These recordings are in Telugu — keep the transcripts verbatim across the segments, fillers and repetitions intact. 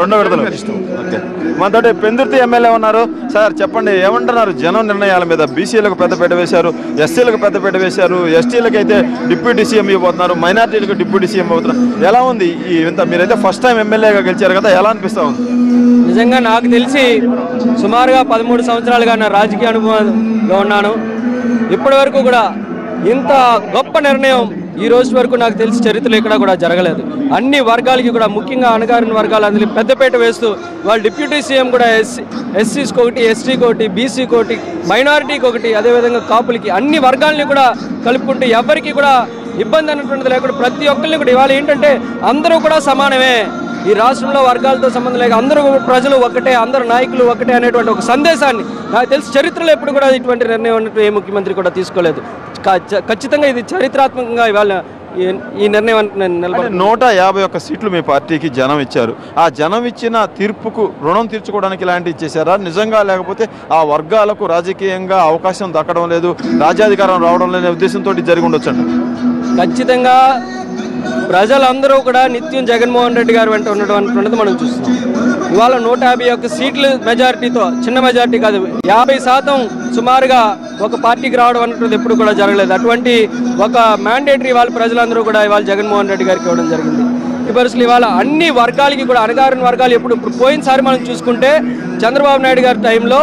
రెండు విడతలు ఓకే మనతోటి పెందుర్తి ఎమ్మెల్యే ఉన్నారు. సార్ చెప్పండి, ఏమంటున్నారు జనం నిర్ణయాల మీద? బీసీలకు పెద్దపీట వేశారు, ఎస్సీలకు పెద్దపీట వేశారు, ఎస్టీలకు అయితే డిప్యూటీ సీఎం ఇవ్వబోతున్నారు, మైనార్టీలకు డిప్యూటీ సీఎం అవుతున్నారు. ఎలా ఉంది ఈ ఇంత? మీరైతే ఫస్ట్ టైం ఎమ్మెల్యేగా గెలిచారు కదా, ఎలా అనిపిస్తూ ఉంది? నిజంగా నాకు తెలిసి సుమారుగా పదమూడు సంవత్సరాలుగా నా రాజకీయ అనుభవంలో ఉన్నాను. ఇప్పటి వరకు కూడా ఇంత గొప్ప నిర్ణయం ఈ రోజు వరకు నాకు తెలిసి చరిత్రలో ఇక్కడ కూడా జరగలేదు. అన్ని వర్గాలకి కూడా, ముఖ్యంగా అణగారిన వర్గాలు అందులో పెద్దపేట వేస్తూ వాళ్ళు డిప్యూటీ సీఎం కూడా ఎస్సీ ఎస్సీస్ ఒకటి, ఎస్టీ ఒకటి, బీసీ ఒకటి, మైనారిటీకి ఒకటి, అదేవిధంగా కాపులకి, అన్ని వర్గాలని కూడా కలుపుకుంటూ ఎవరికి కూడా ఇబ్బంది అనేటువంటిది లేకుండా ప్రతి ఒక్కరిని కూడా ఇవాళ ఏంటంటే అందరూ కూడా సమానమే, ఈ రాష్ట్రంలో వర్గాలతో సంబంధం లేక అందరూ ప్రజలు ఒకటే, అందరు నాయకులు ఒకటే అనేటువంటి ఒక సందేశాన్ని నాకు తెలిసి చరిత్రలో ఎప్పుడు కూడా ఇటువంటి నిర్ణయం అన్నట్టు ఏ ముఖ్యమంత్రి కూడా తీసుకోలేదు. ఖచ్చితంగా ఇది చరిత్రాత్మకంగా ఇవాళ ఈ నిర్ణయం. నూట యాభై ఒక్క సీట్లు మీ పార్టీకి జనం ఇచ్చారు. ఆ జనం ఇచ్చిన తీర్పుకు రుణం తీర్చుకోవడానికి ఇలాంటివి ఇచ్చేసారా నిజంగా? లేకపోతే ఆ వర్గాలకు రాజకీయంగా అవకాశం దక్కడం లేదు, రాజ్యాధికారం రావడం లేని ఉద్దేశంతో జరిగి ఉండొచ్చండి. ఖచ్చితంగా ప్రజలందరూ కూడా నిత్యం జగన్మోహన్ రెడ్డి గారు వెంట ఉండడం అనుకున్నది మనం చూస్తున్నాం. ఇవాళ నూట యాభై ఒక్క సీట్లు మెజార్టీతో, చిన్న మెజార్టీ కాదు, యాభై శాతం సుమారుగా ఒక పార్టీకి రావడం అన్నది ఎప్పుడు కూడా జరగలేదు. అటువంటి ఒక మ్యాండేటరీ ఇవాళ ప్రజలందరూ కూడా ఇవాళ జగన్మోహన్ రెడ్డి గారికి ఇవ్వడం జరిగింది. ఈ పరిస్థితులు ఇవాళ అన్ని వర్గాలకి కూడా, అణగారిన వర్గాలు ఎప్పుడు ఇప్పుడు పోయినసారి మనం చూసుకుంటే చంద్రబాబు నాయుడు గారి టైంలో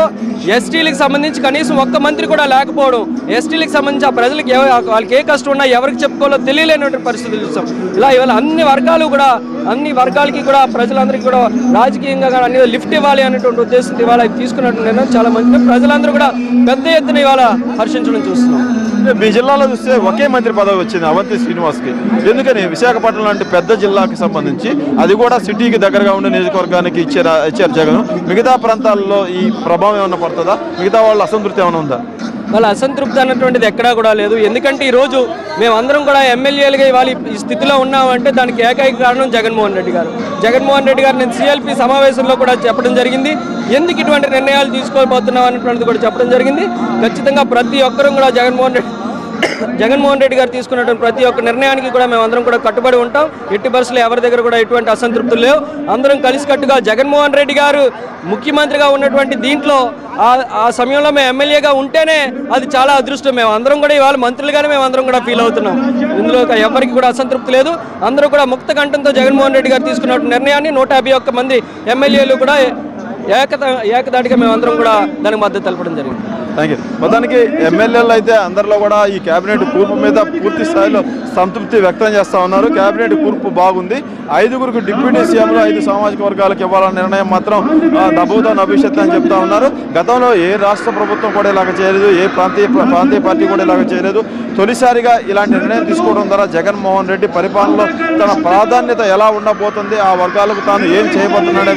ఎస్టీలకు సంబంధించి కనీసం ఒక్క మంత్రి కూడా లేకపోవడం, ఎస్టీలకు సంబంధించి ఆ ప్రజలకు వాళ్ళకి ఏ కష్టం ఉన్నా ఎవరికి చెప్పుకోవాలో తెలియలేనటువంటి పరిస్థితులు చూస్తాం. ఇలా ఇవాళ అన్ని వర్గాలు కూడా, అన్ని వర్గాలకి కూడా, ప్రజలందరికీ కూడా రాజకీయంగా కానీ అన్ని లిఫ్ట్ ఇవ్వాలి అనేటువంటి ఉద్దేశంతో ఇవాళ తీసుకున్నట్టు నేను చాలా మంది ప్రజలందరూ కూడా పెద్ద ఎత్తున ఇవాళ హర్షించడం చూస్తున్నాం. మీ జిల్లాలో చూస్తే ఒకే మంత్రి పదవి వచ్చింది అవంతి శ్రీనివాస్కి. ఎందుకని? విశాఖపట్నం లాంటి పెద్ద జిల్లాకి సంబంధించి, అది కూడా సిటీకి దగ్గరగా ఉండే నియోజకవర్గానికి ఇచ్చారు ఇచ్చారు జగన్. మిగతా ప్రాంతాల్లో ఈ ప్రభావం ఏమన్నా పడుతుందా? మిగతా వాళ్ళ అసంతృప్తి ఏమైనా ఉందా? వాళ్ళ అసంతృప్తి అన్నటువంటిది ఎక్కడా కూడా లేదు. ఎందుకంటే ఈరోజు మేమందరం కూడా ఎమ్మెల్యేలుగా ఇవాళ ఈ స్థితిలో ఉన్నామంటే దానికి ఏకైక కారణం జగన్మోహన్ రెడ్డి గారు. జగన్మోహన్ రెడ్డి గారు నేను సిఎల్పి సమావేశంలో కూడా చెప్పడం జరిగింది, ఎందుకు ఇటువంటి నిర్ణయాలు తీసుకోబోతున్నాం అనేటువంటిది కూడా చెప్పడం జరిగింది. ఖచ్చితంగా ప్రతి ఒక్కరూ కూడా జగన్మోహన్ రెడ్డి జగన్మోహన్ రెడ్డి గారు తీసుకున్నటువంటి ప్రతి ఒక్క నిర్ణయానికి కూడా మేమందరం కూడా కట్టుబడి ఉంటాం. ఎట్టి పరిస్థితులు ఎవరి దగ్గర కూడా ఎటువంటి అసంతృప్తులు లేవు. అందరం కలిసికట్టుగా జగన్మోహన్ రెడ్డి గారు ముఖ్యమంత్రిగా ఉన్నటువంటి దీంట్లో ఆ సమయంలో మేము ఎమ్మెల్యేగా ఉంటేనే అది చాలా అదృష్టం. మేము అందరం కూడా ఇవాళ మంత్రులుగానే మేము అందరం కూడా ఫీల్ అవుతున్నాం. ఇందులో ఎవరికి కూడా అసంతృప్తి లేదు. అందరూ కూడా ముక్త కంఠంతో జగన్మోహన్ రెడ్డి గారు తీసుకున్న నిర్ణయాన్ని నూట యాభై ఒక్క మంది ఎమ్మెల్యేలు కూడా ఏకత ఏకదాటిగా మేమందరం కూడా దానికి మద్దతు తెలపడం జరిగింది. Thank you. మొత్తానికి ఎమ్మెల్యేలు అయితే అందరిలో కూడా ఈ కేబినెట్ కూర్పు మీద పూర్తి స్థాయిలో సంతృప్తి వ్యక్తం చేస్తూ ఉన్నారు. కేబినెట్ కూర్పు బాగుంది. ఐదుగురికి డిప్యూటీ సీఎంలు ఐదు సామాజిక వర్గాలకు ఇవ్వాలన్న నిర్ణయం మాత్రం దబోదా నభిషత్ అని చెప్తా ఉన్నారు. గతంలో ఏ రాష్ట్ర ప్రభుత్వం కూడా ఇలాగ చేయలేదు, ఏ ప్రాంతీయ ప్రాంతీయ పార్టీ కూడా ఇలాగ చేయలేదు. తొలిసారిగా ఇలాంటి నిర్ణయం తీసుకోవడం ద్వారా జగన్మోహన్ రెడ్డి పరిపాలనలో తన ప్రాధాన్యత ఎలా ఉండబోతుంది, ఆ వర్గాలకు తాను ఏం చేయబోతున్నాడు